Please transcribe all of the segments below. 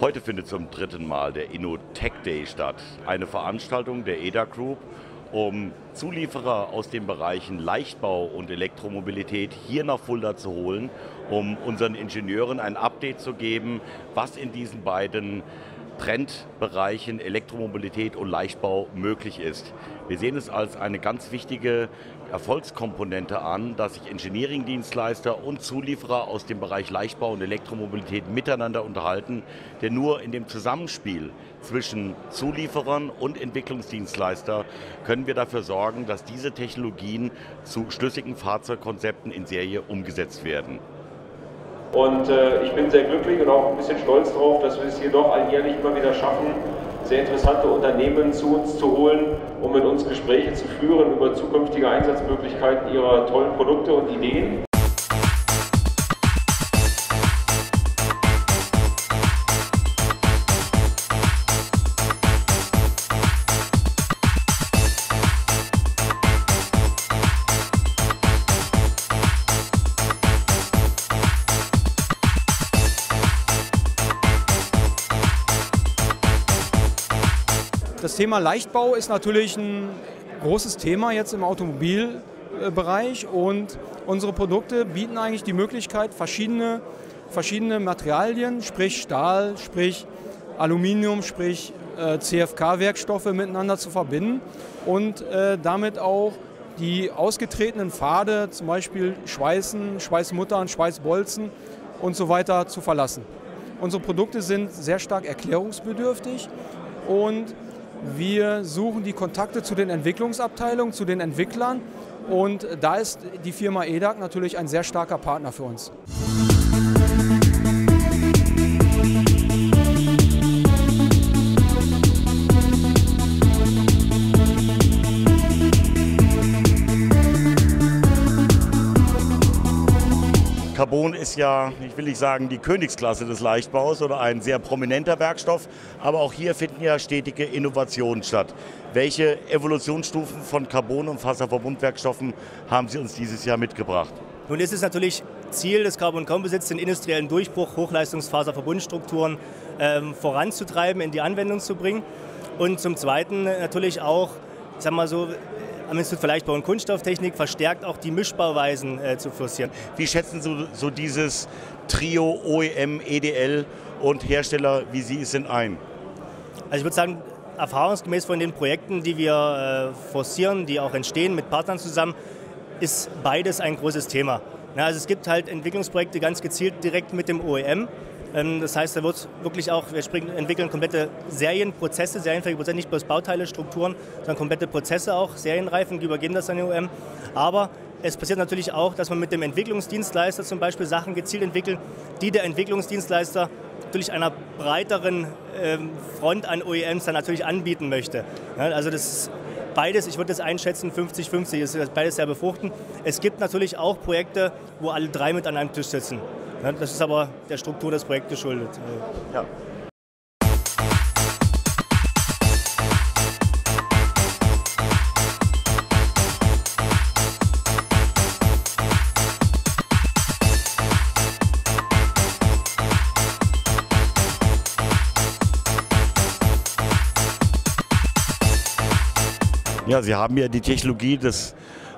Heute findet zum dritten Mal der INNO Tech Day statt, eine Veranstaltung der EDAG Group, um Zulieferer aus den Bereichen Leichtbau und Elektromobilität hier nach Fulda zu holen, um unseren Ingenieuren ein Update zu geben, was in diesen beiden Trendbereichen Elektromobilität und Leichtbau möglich ist. Wir sehen es als eine ganz wichtige Erfolgskomponente an, dass sich Engineering-Dienstleister und Zulieferer aus dem Bereich Leichtbau und Elektromobilität miteinander unterhalten, denn nur in dem Zusammenspiel zwischen Zulieferern und Entwicklungsdienstleister können wir dafür sorgen, dass diese Technologien zu schlüssigen Fahrzeugkonzepten in Serie umgesetzt werden. Und ich bin sehr glücklich und auch ein bisschen stolz darauf, dass wir es hier doch alljährlich immer wieder schaffen, sehr interessante Unternehmen zu uns zu holen, um mit uns Gespräche zu führen über zukünftige Einsatzmöglichkeiten ihrer tollen Produkte und Ideen. Das Thema Leichtbau ist natürlich ein großes Thema jetzt im Automobilbereich und unsere Produkte bieten eigentlich die Möglichkeit, verschiedene Materialien, sprich Stahl, sprich Aluminium, sprich CFK-Werkstoffe miteinander zu verbinden und damit auch die ausgetretenen Pfade, zum Beispiel Schweißen, Schweißmuttern, Schweißbolzen und so weiter zu verlassen. Unsere Produkte sind sehr stark erklärungsbedürftig und wir suchen die Kontakte zu den Entwicklungsabteilungen, zu den Entwicklern und da ist die Firma EDAG natürlich ein sehr starker Partner für uns. Carbon ist ja, ich will nicht sagen, die Königsklasse des Leichtbaus oder ein sehr prominenter Werkstoff, aber auch hier finden ja stetige Innovationen statt. Welche Evolutionsstufen von Carbon- und Faserverbundwerkstoffen haben Sie uns dieses Jahr mitgebracht? Nun ist es natürlich Ziel des Carbon Composites, den industriellen Durchbruch Hochleistungsfaserverbundstrukturen voranzutreiben, in die Anwendung zu bringen und zum Zweiten natürlich auch, ich sag mal so, am Institut für Leichtbau und Kunststofftechnik verstärkt auch die Mischbauweisen zu forcieren. Wie schätzen Sie so dieses Trio OEM, EDL und Hersteller, wie Sie es sind, ein? Also ich würde sagen, erfahrungsgemäß von den Projekten, die wir forcieren, die auch entstehen mit Partnern zusammen, ist beides ein großes Thema. Ja, also es gibt halt Entwicklungsprojekte ganz gezielt direkt mit dem OEM. Das heißt, da wird wirklich auch, wir entwickeln komplette Serienprozesse, serienfähige Prozesse, nicht bloß Bauteile, Strukturen, sondern komplette Prozesse auch, Serienreifen, übergeben das an die OEM. Aber es passiert natürlich auch, dass man mit dem Entwicklungsdienstleister zum Beispiel Sachen gezielt entwickelt, die der Entwicklungsdienstleister natürlich einer breiteren Front an OEMs dann natürlich anbieten möchte. Ja, also das ist beides, ich würde das einschätzen, 50-50 ist beides sehr befruchten. Es gibt natürlich auch Projekte, wo alle drei mit an einem Tisch sitzen. Das ist aber der Struktur des Projekts geschuldet. Ja. Ja, Sie haben ja die Technologie des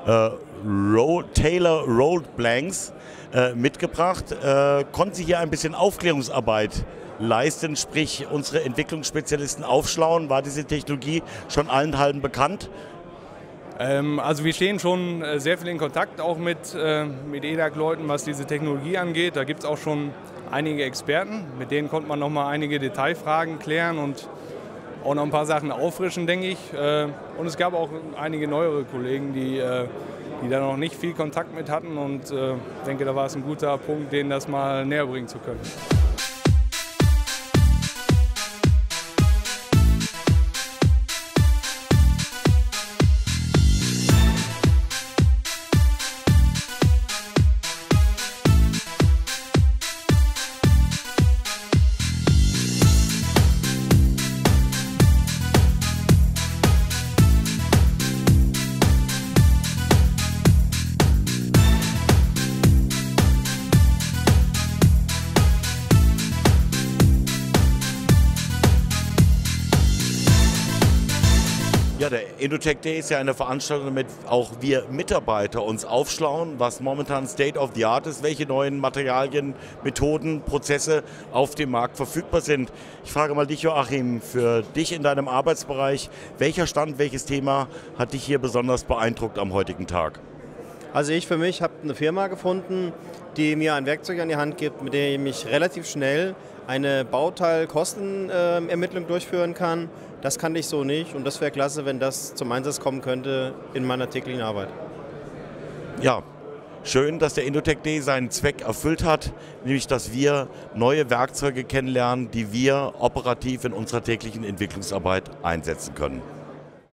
Taylor Road Blanks mitgebracht. Konnten Sie hier ein bisschen Aufklärungsarbeit leisten, sprich unsere Entwicklungsspezialisten aufschlauen? War diese Technologie schon allen halben bekannt? Also wir stehen schon sehr viel in Kontakt, auch mit EDAG-Leuten, was diese Technologie angeht. Da gibt es auch schon einige Experten, mit denen konnte man nochmal einige Detailfragen klären und auch noch ein paar Sachen auffrischen, denke ich. Und es gab auch einige neuere Kollegen, die da noch nicht viel Kontakt mit hatten. Und ich denke, da war es ein guter Punkt, denen das mal näher bringen zu können. Ja, der INNO Tech Day ist ja eine Veranstaltung, damit auch wir Mitarbeiter uns aufschlauen, was momentan State of the Art ist, welche neuen Materialien, Methoden, Prozesse auf dem Markt verfügbar sind. Ich frage mal dich, Joachim, für dich in deinem Arbeitsbereich, welcher Stand, welches Thema hat dich hier besonders beeindruckt am heutigen Tag? Also ich für mich habe eine Firma gefunden, die mir ein Werkzeug an die Hand gibt, mit dem ich relativ schnell eine Bauteilkostenermittlung durchführen kann. Das kannte ich so nicht und das wäre klasse, wenn das zum Einsatz kommen könnte in meiner täglichen Arbeit. Ja, schön, dass der INNO Tech Day seinen Zweck erfüllt hat, nämlich dass wir neue Werkzeuge kennenlernen, die wir operativ in unserer täglichen Entwicklungsarbeit einsetzen können.